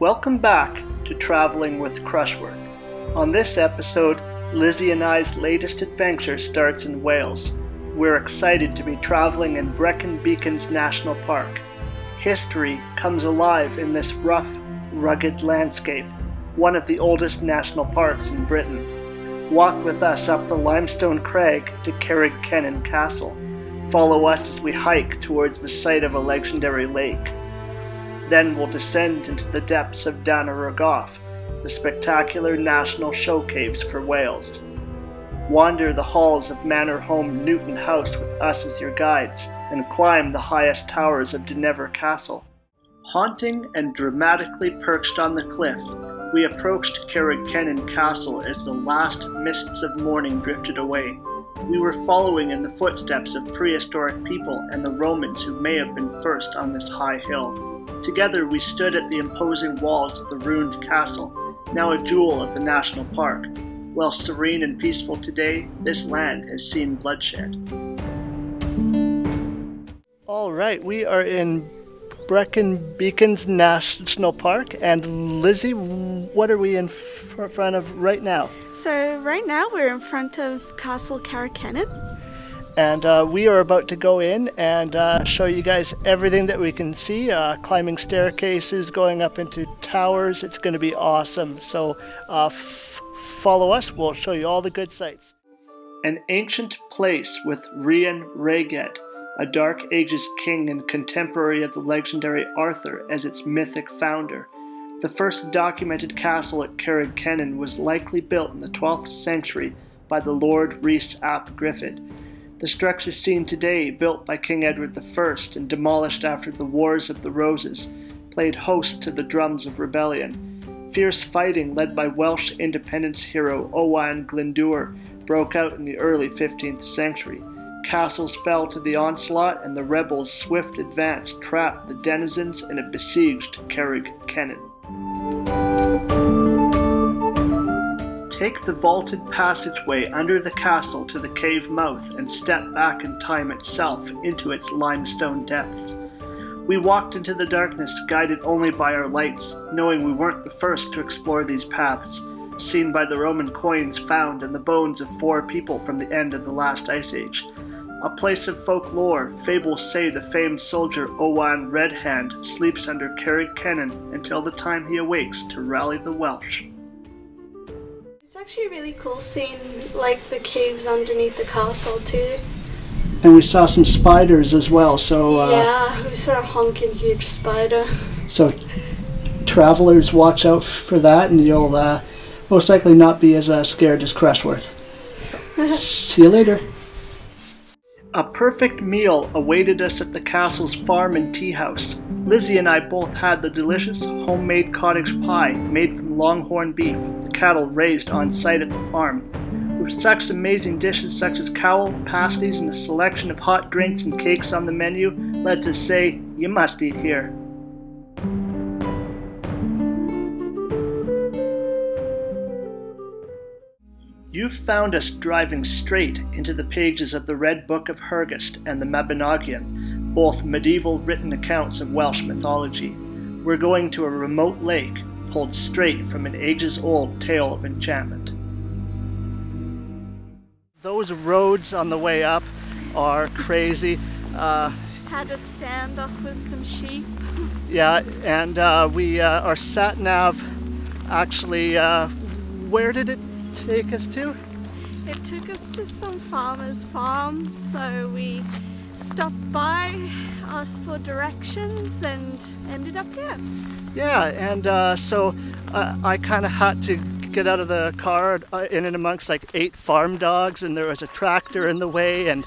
Welcome back to Traveling with Krushworth. On this episode, Lizzie and I's latest adventure starts in Wales. We're excited to be traveling in Brecon Beacons National Park. History comes alive in this rough, rugged landscape, one of the oldest national parks in Britain. Walk with us up the limestone crag to Carreg Cennen Castle. Follow us as we hike towards the site of a legendary lake. Then we'll descend into the depths of Dan-yr-Ogof, the spectacular national show caves for Wales. Wander the halls of manor home Newton House with us as your guides, and climb the highest towers of Dinefwr Castle. Haunting and dramatically perched on the cliff, we approached Carreg Cennen Castle as the last mists of morning drifted away. We were following in the footsteps of prehistoric people and the Romans who may have been first on this high hill. Together we stood at the imposing walls of the ruined castle, now a jewel of the national park. While serene and peaceful today, this land has seen bloodshed. All right, we are in Brecon Beacons National Park, and Lizzie, what are we in front of right now? So right now we're in front of Castle Carreg Cennen. And we are about to go in and show you guys everything that we can see, climbing staircases, going up into towers. It's going to be awesome. So follow us, we'll show you all the good sights. An ancient place with Rhun Rheged, a Dark Ages king and contemporary of the legendary Arthur, as its mythic founder. The first documented castle at Carreg Cennen was likely built in the 12th century by the Lord Rhys ap Gruffydd. The structure seen today, built by King Edward I and demolished after the Wars of the Roses, played host to the drums of rebellion. Fierce fighting led by Welsh independence hero Owain Glyndŵr broke out in the early 15th century. Castles fell to the onslaught, and the rebels' swift advance trapped the denizens in a besieged Carreg Cennen. Take the vaulted passageway under the castle to the cave mouth and step back in time itself into its limestone depths. We walked into the darkness, guided only by our lights, knowing we weren't the first to explore these paths, seen by the Roman coins found in the bones of four people from the end of the last Ice Age. A place of folklore, fables say the famed soldier Owain Redhand sleeps under Carreg Cennen until the time he awakes to rally the Welsh. It's actually really cool seeing like the caves underneath the castle too. And we saw some spiders as well, so... yeah, we saw a honking huge spider. So travelers, watch out for that, and you'll most likely not be as scared as Krushworth. See you later. A perfect meal awaited us at the castle's farm and tea house. Lizzie and I both had the delicious homemade cottage pie made from longhorn beef, the cattle raised on site at the farm. With such amazing dishes such as cowl, pasties, and a selection of hot drinks and cakes on the menu, let's just say, you must eat here. You've found us driving straight into the pages of the Red Book of Hergest and the Mabinogion, both medieval written accounts of Welsh mythology. We're going to a remote lake, pulled straight from an ages-old tale of enchantment. Those roads on the way up are crazy. Had a standoff with some sheep. Yeah, and our sat-nav actually, where did it take us to? It took us to some farmer's farm, so we stopped by, asked for directions, and ended up here. Yeah, and so I kind of had to get out of the car in and amongst like 8 farm dogs, and there was a tractor in the way, and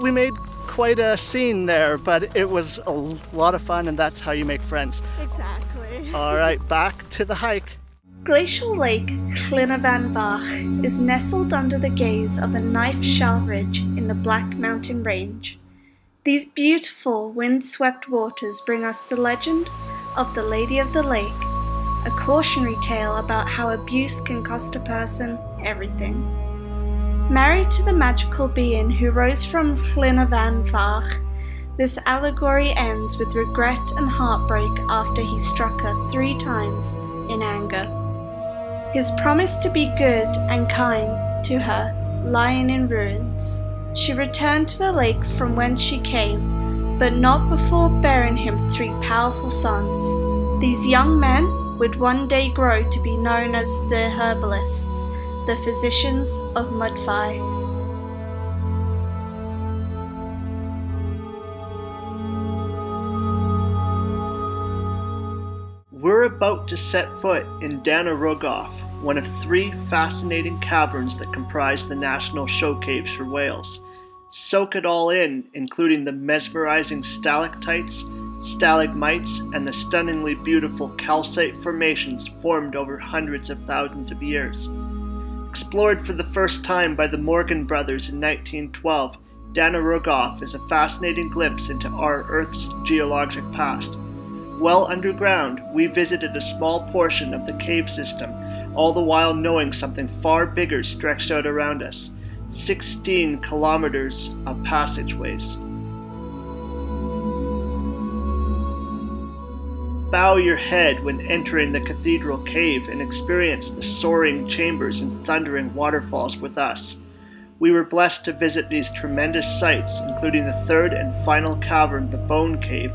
we made quite a scene there, but it was a lot of fun, and that's how you make friends. Exactly. All right, back to the hike. Glacial Lake Llyn y Fan Fach is nestled under the gaze of a knife-sharp ridge in the Black Mountain Range. These beautiful wind-swept waters bring us the legend of the Lady of the Lake, a cautionary tale about how abuse can cost a person everything. Married to the magical being who rose from Llyn y Fan Fach, This allegory ends with regret and heartbreak after he struck her 3 times in anger. His promise to be good and kind to her lying in ruins. She returned to the lake from whence she came, but not before bearing him 3 powerful sons. These young men would one day grow to be known as the herbalists, the physicians of Mudfi. We're about to set foot in Dan-yr-Ogof, one of 3 fascinating caverns that comprise the National Show Caves for Wales. Soak it all in, including the mesmerizing stalactites, stalagmites, and the stunningly beautiful calcite formations formed over hundreds of thousands of years. Explored for the first time by the Morgan Brothers in 1912, Dan-yr-Ogof is a fascinating glimpse into our Earth's geologic past. Well underground, we visited a small portion of the cave system, all the while knowing something far bigger stretched out around us. 16 kilometers of passageways. Bow your head when entering the Cathedral Cave and experience the soaring chambers and thundering waterfalls with us. We were blessed to visit these tremendous sites, including the third and final cavern, the Bone Cave,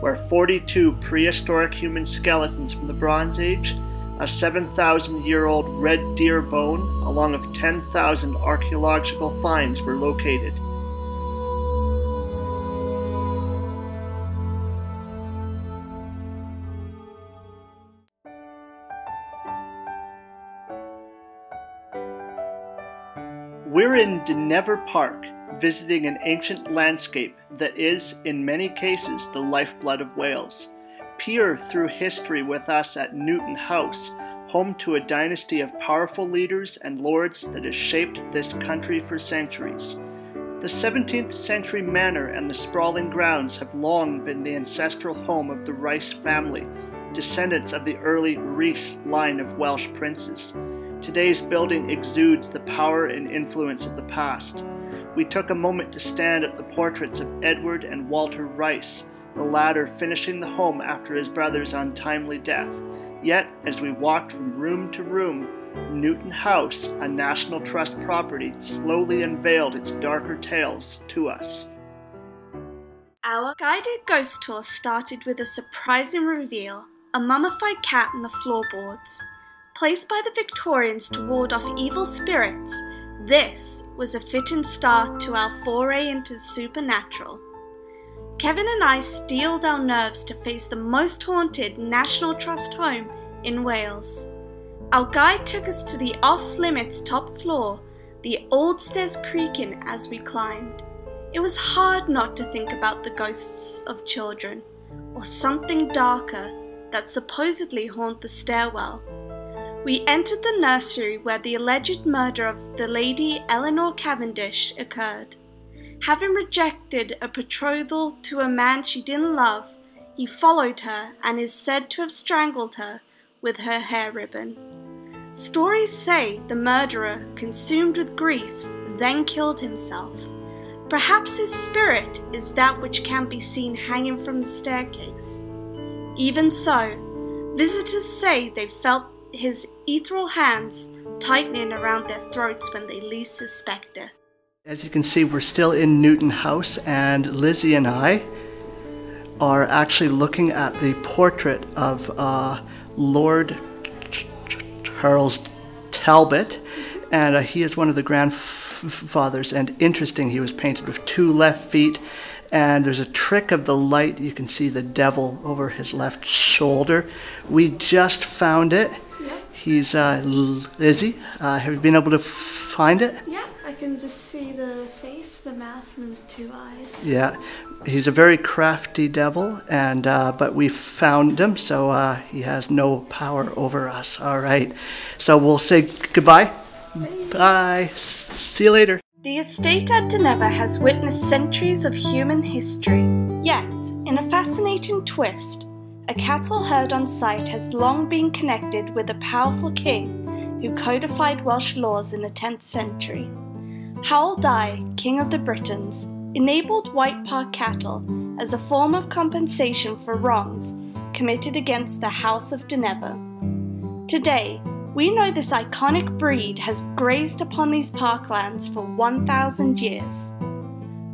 where 42 prehistoric human skeletons from the Bronze Age, a 7,000-year-old red deer bone, along with 10,000 archaeological finds were located. We're in Dinefwr Park, visiting an ancient landscape that is, in many cases, the lifeblood of Wales. Peer through history with us at Newton House, home to a dynasty of powerful leaders and lords that has shaped this country for centuries. The 17th century manor and the sprawling grounds have long been the ancestral home of the Rice family, descendants of the early Rhys line of Welsh princes. Today's building exudes the power and influence of the past. We took a moment to stand at the portraits of Edward and Walter Rhys, the latter finishing the home after his brother's untimely death. Yet, as we walked from room to room, Newton House, a National Trust property, slowly unveiled its darker tales to us. Our guided ghost tour started with a surprising reveal, a mummified cat in the floorboards. Placed by the Victorians to ward off evil spirits, this was a fitting start to our foray into the supernatural. Kevin and I steeled our nerves to face the most haunted National Trust home in Wales. Our guide took us to the off-limits top floor, the old stairs creaking as we climbed. It was hard not to think about the ghosts of children, or something darker that supposedly haunt the stairwell. We entered the nursery where the alleged murder of the Lady Eleanor Cavendish occurred. Having rejected a betrothal to a man she didn't love, he followed her and is said to have strangled her with her hair ribbon. Stories say the murderer, consumed with grief, then killed himself. Perhaps his spirit is that which can be seen hanging from the staircase. Even so, visitors say they felt his ethereal hands tightening around their throats when they least suspect it. As you can see, we're still in Newton House, and Lizzie and I are actually looking at the portrait of Lord Charles Talbot, and he is one of the grandfathers, and interesting, he was painted with 2 left feet, and there's a trick of the light. You can see the devil over his left shoulder. We just found it. He's Lizzie. Have you been able to find it? Yeah, I can just see the face, the mouth, and the 2 eyes. Yeah, he's a very crafty devil, and but we found him, so he has no power over us. All right, so we'll say goodbye. Bye. Bye. See you later. The estate at Dinefwr has witnessed centuries of human history. Yet, in a fascinating twist, a cattle herd on site has long been connected with a powerful king who codified Welsh laws in the 10th century. Hywel Dda, King of the Britons, enabled White Park cattle as a form of compensation for wrongs committed against the House of Dinefwr. Today, we know this iconic breed has grazed upon these parklands for 1,000 years.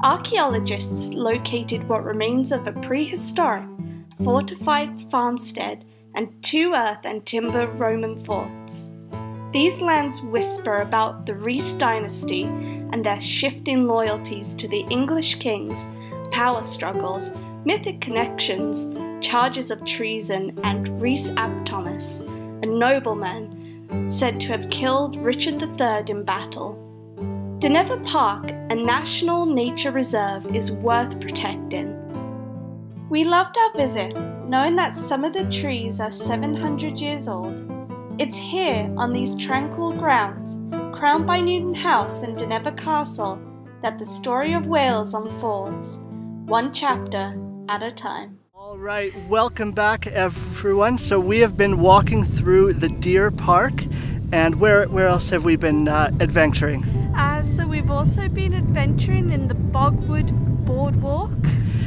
Archaeologists located what remains of a prehistoric, fortified farmstead and two earth and timber Roman forts. These lands whisper about the Rhys dynasty and their shifting loyalties to the English kings, power struggles, mythic connections, charges of treason, and Rhys ap Thomas, a nobleman said to have killed Richard III in battle. Dinefwr Park, a national nature reserve, is worth protecting. We loved our visit, knowing that some of the trees are 700 years old. It's here, on these tranquil grounds, crowned by Newton House and Dinefwr Castle, that the story of Wales unfolds, one chapter at a time. All right, welcome back everyone. So we have been walking through the Deer Park, and where else have we been adventuring? So we've also been adventuring in the Bogwood Boardwalk.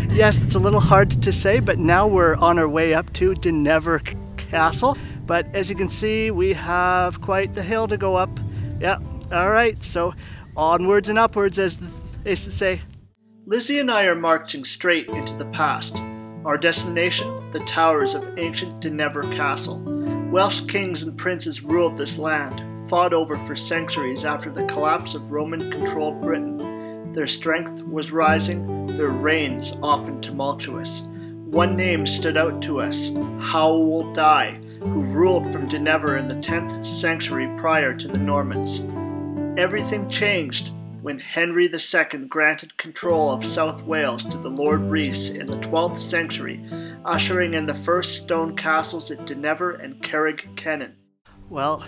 Yes, it's a little hard to say, but now we're on our way up to Dinefwr Castle. But as you can see, we have quite the hill to go up. Yeah, all right, so onwards and upwards, as they say. Lizzie and I are marching straight into the past. Our destination, the towers of ancient Dinefwr Castle. Welsh kings and princes ruled this land, fought over for centuries after the collapse of Roman-controlled Britain. Their strength was rising, their reigns often tumultuous. One name stood out to us, Hywel Dda, who ruled from Dinefwr in the 10th century prior to the Normans. Everything changed when Henry II granted control of South Wales to the Lord Rhys in the 12th century, ushering in the first stone castles at Dinefwr and Carreg Cennen. Well,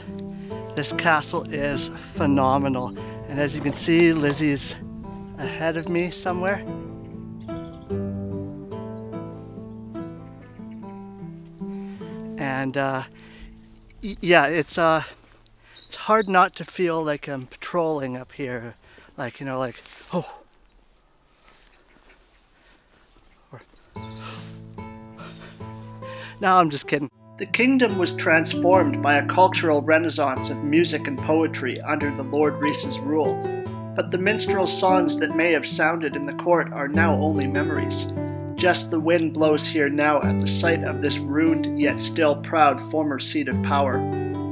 this castle is phenomenal, and as you can see, Lizzie's ahead of me somewhere. And yeah, it's hard not to feel like I'm patrolling up here, like, you know, like, oh, or, no, I'm just kidding. The kingdom was transformed by a cultural renaissance of music and poetry under the Lord Rhys's rule, but the minstrel songs that may have sounded in the court are now only memories. Just the wind blows here now at the sight of this ruined yet still proud former seat of power.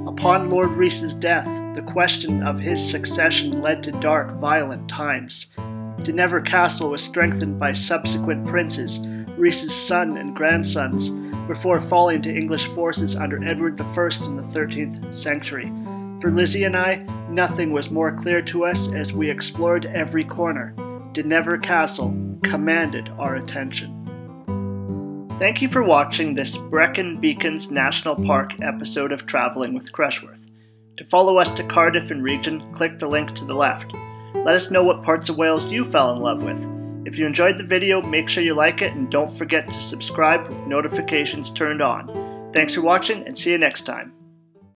Upon Lord Rhys's death, the question of his succession led to dark, violent times. Dinefwr Castle was strengthened by subsequent princes, Rhys's son and grandsons, before falling to English forces under Edward I in the 13th century. For Lizzie and I, nothing was more clear to us as we explored every corner. Dinefwr Castle commanded our attention. Thank you for watching this Brecon Beacons National Park episode of Traveling with Krushworth. To follow us to Cardiff and region, click the link to the left. Let us know what parts of Wales you fell in love with. If you enjoyed the video, make sure you like it and don't forget to subscribe with notifications turned on. Thanks for watching and see you next time.